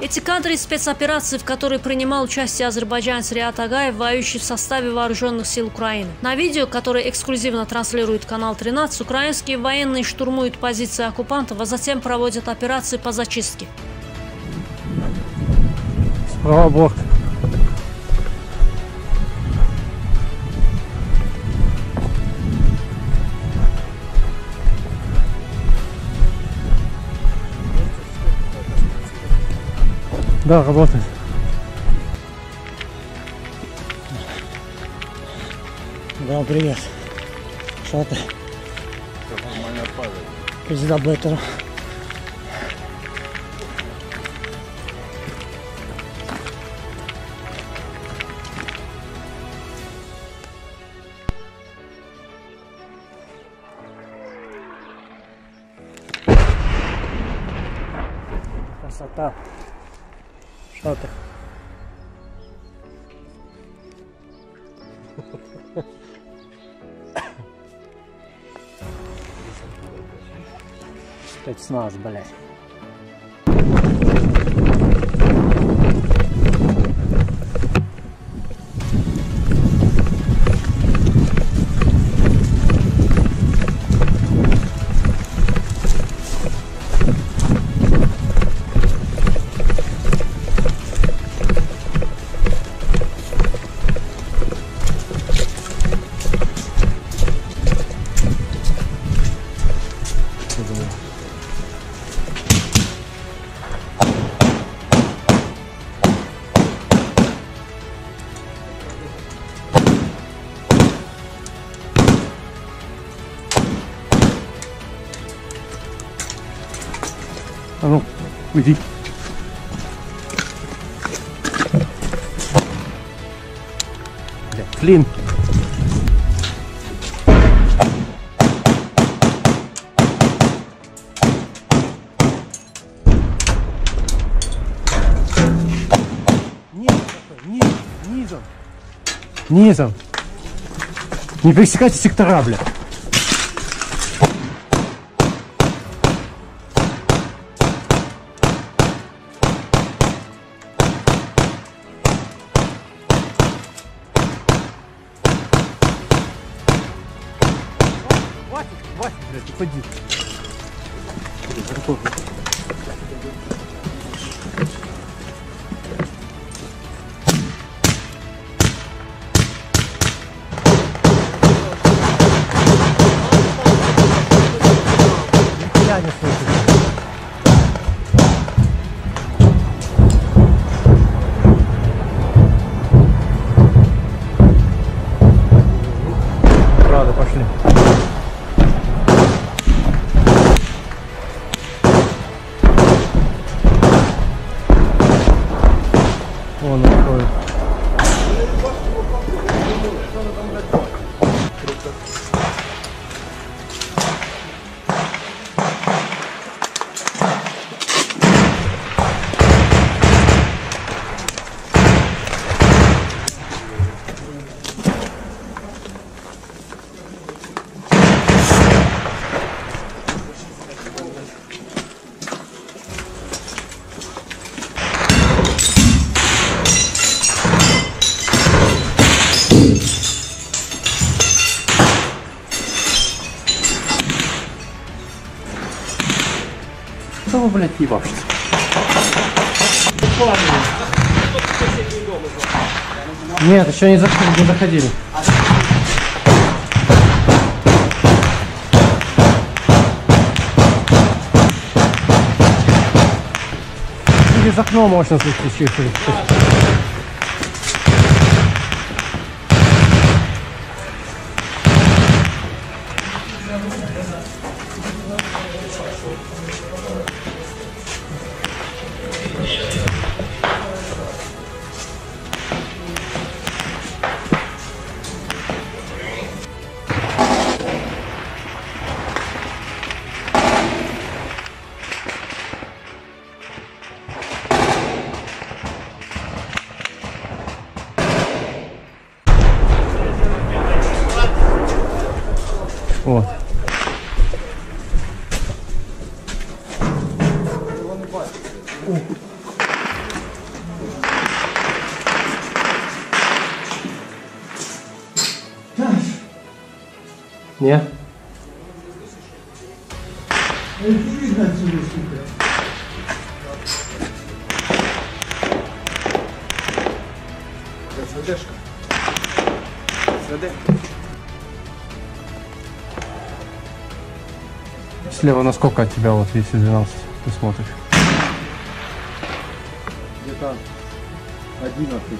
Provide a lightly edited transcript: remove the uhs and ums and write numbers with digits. Эти кадры из спецоперации, в которой принимал участие азербайджанец Риат Агаев, воюющий в составе вооруженных сил Украины. На видео, которое эксклюзивно транслирует канал 13, украинские военные штурмуют позиции оккупантов, а затем проводят операции по зачистке. Справа блок. Да, работает. Да, привет. Что ты? Пизда бетера. Красота. Шатер. Опять с нас, блядь. А ну, уйди. Блин. Низом. Низом. Не пересекайте сектора, бля. Хватит, блядь, уходи. Нихуя не слышишь. Правда, пошли. Вон он ходит. Что вы, блядь, ебавшись? Нет, еще не заходили, не заходили. Через окно можно слышать. Вот. Не? СВДшка. СВД. Слева насколько от тебя вот если 12 ты смотришь? Где-то 11.